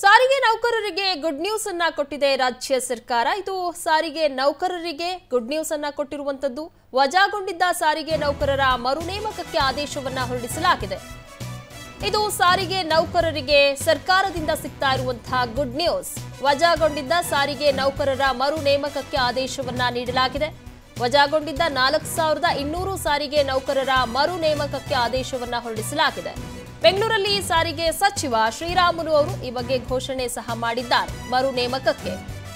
ಸಾರಿಗೆ ನೌಕರರಿಗೆ good news ಅನ್ನು ಕೊಟ್ಟಿದೆ ರಾಜ್ಯ ಸರ್ಕಾರ। ಇದು ಸಾರಿಗೆ ನೌಕರರಿಗೆ ಗುಡ್ ನ್ಯೂಸ್ ಅನ್ನು ಕೊಟ್ಟಿರುವಂತದ್ದು। ವಜಾಗೊಂಡಿದ್ದ ಸಾರಿಗೆ ನೌಕರರ ಮರು ನೇಮಕಕ್ಕೆ ಆದೇಶವನ್ನ ಹೊರಡಿಸಲಾಗಿದೆ। ಇದು ಸಾರಿಗೆ ನೌಕರರಿಗೆ ಸರ್ಕಾರದಿಂದ ಸಿಗ್ತಾ ಇರುವಂತ ಗುಡ್ ನ್ಯೂಸ್। ವಜಾಗೊಂಡಿದ್ದ ಸಾರಿಗೆ ನೌಕರರ ಮರು ನೇಮಕಕ್ಕೆ ಆದೇಶವನ್ನ ನೀಡಲಾಗಿದೆ। ವಜಾಗೊಂಡಿದ್ದ 4200 ಸಾರಿಗೆ ನೌಕರರ ಮರು ನೇಮಕಕ್ಕೆ ಆದೇಶವನ್ನ ಹೊರಡಿಸಲಾಗಿದೆ। ಬೆಂಗಳೂರಲ್ಲಿ ಸಾರಿಗೆ ಸಚಿವ ಶ್ರೀರಾಮುಲು ಅವರು ಈ ಬಗ್ಗೆ ಘೋಷಣೆ ಸಹ ಮಾಡಿದ್ದಾರೆ। ಮರು ನೇಮಕಕ್ಕೆ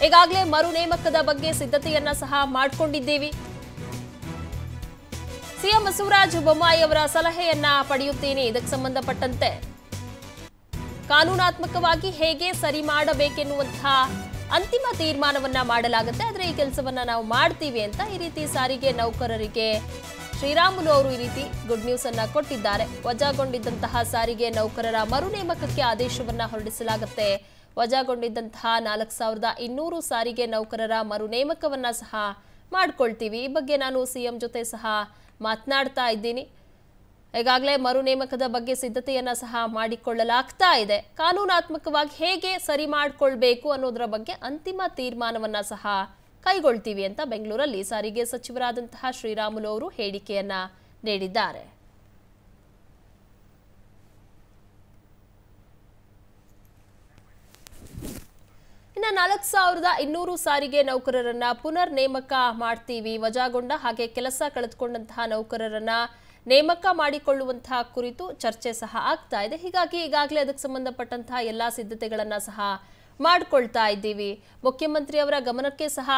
ಈಗಾಗಲೇ ಮರು ನೇಮಕದ ಬಗ್ಗೆ ಸಿದ್ಧತೆಯನ್ನ ಸಹ ಮಾಡಿಕೊಂಡಿದ್ದೀವಿ, ಸಿಎಂ ಬಸವರಾಜ ಬೊಮ್ಮಾಯಿ ಅವರ ಸಲಹೆಯನ್ನ ಪಡೆಯುತ್ತೇನೆ, ಇದಕ್ಕೆ ಸಂಬಂಧಪಟ್ಟಂತೆ ಕಾನೂನಾತ್ಮಕವಾಗಿ ಹೇಗೆ ಸರಿ ಮಾಡಬೇಕೆನ್ನುವಂತಹ ಅಂತಿಮ ತೀರ್ಮಾನವನ್ನ ಮಾಡಲಾಗುತ್ತೆ, ಆದರೆ ಈ ಕೆಲಸವನ್ನ ನಾವು ಮಾಡ್ತೀವಿ ಅಂತ ಈ ರೀತಿ ಸಾರಿಗೆ ನೌಕರರಿಗೆ ಶ್ರೀರಾಮುಲು ಅವರು ಈ ರೀತಿ ಗುಡ್ ನ್ಯೂಸ್ ಅನ್ನ ಕೊಟ್ಟಿದ್ದಾರೆ। ವಜಾಗೊಂಡಿದ್ದಂತಹ ಸಾರಿಗೆ ನೌಕರರ ಮರು ನೇಮಕಕ್ಕೆ ಆದೇಶವನ್ನ ಹೊರಡಿಸಲಾಗುತ್ತೆ। ವಜಾಗೊಂಡಿದ್ದಂತಹ 4200 ಸಾರಿಗೆ ನೌಕರರ ಮರು ನೇಮಕವನ್ನ ಸಹ ಮಾಡ್ಕೊಳ್ತೀವಿ, ಈ ಬಗ್ಗೆ ನಾನು ಸಿಎಂ ಜೊತೆ ಸಹ ಮಾತನಾಡ್ತಾ ಇದ್ದೀನಿ, ಈಗಾಗಲೇ ಮರು ನೇಮಕದ ಬಗ್ಗೆ ಸಿದ್ಧತೆಯನ್ನ ಸಹ ಮಾಡಿಕೊಳ್ಳಲಾಗ್ತಾ ಇದೆ, ಕಾನೂನಾತ್ಮಕವಾಗಿ ಹೇಗೆ ಸರಿ ಮಾಡಿಕೊಳ್ಬೇಕು ಅನ್ನೋದರ ಬಗ್ಗೆ ಅಂತಿಮ ತೀರ್ಮಾನವನ್ನ ಸಹ ಕೈಗೊಳ್ತೀವಿ ಅಂತ ಬೆಂಗಳೂರಲ್ಲಿ ಸಾರಿಗೆ ಸಚಿವರಾದಂತಹ ಶ್ರೀರಾಮುಲು ಅವರು ಹೇಳಿಕೆಯನ್ನ ನೀಡಿದ್ದಾರೆ। ಇನ್ನು 4200 ಸಾರಿಗೆ ನೌಕರರನ್ನ ಪುನರ್ ನೇಮಕ ಮಾಡ್ತೀವಿ, ವಜಾಗೊಂಡ ಹಾಗೆ ಕೆಲಸ ಕಳೆದುಕೊಂಡಂತಹ ನೌಕರರನ್ನ ನೇಮಕ ಮಾಡಿಕೊಳ್ಳುವಂತಹ ಕುರಿತು ಚರ್ಚೆ ಸಹ ಆಗ್ತಾ ಇದೆ। ಹೀಗಾಗಿ ಈಗಾಗಲೇ ಅದಕ್ಕೆ ಸಂಬಂಧಪಟ್ಟಂತಹ ಎಲ್ಲ ಸಿದ್ಧತೆಗಳನ್ನು ಸಹ ಮಾಡ್ಕೊಳ್ತಾ ಇದ್ದೀವಿ, ಮುಖ್ಯಮಂತ್ರಿ ಅವರ ಗಮನಕ್ಕೆ ಸಹ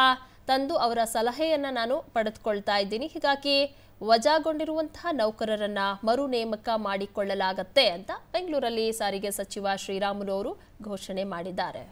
ತಂದು ಅವರ ಸಲಹೆಯನ್ನು ನಾನು ಪಡೆದುಕೊಳ್ತಾ ಇದ್ದೀನಿ, ಹೀಗಾಗಿ ವಜಾಗೊಂಡಿರುವಂತಹ ನೌಕರರನ್ನ ಮರು ನೇಮಕ ಮಾಡಿಕೊಳ್ಳಲಾಗತ್ತೆ ಅಂತ ಬೆಂಗಳೂರಲ್ಲಿ ಸಾರಿಗೆ ಸಚಿವ ಶ್ರೀರಾಮುಲು ಅವರು ಘೋಷಣೆ ಮಾಡಿದ್ದಾರೆ।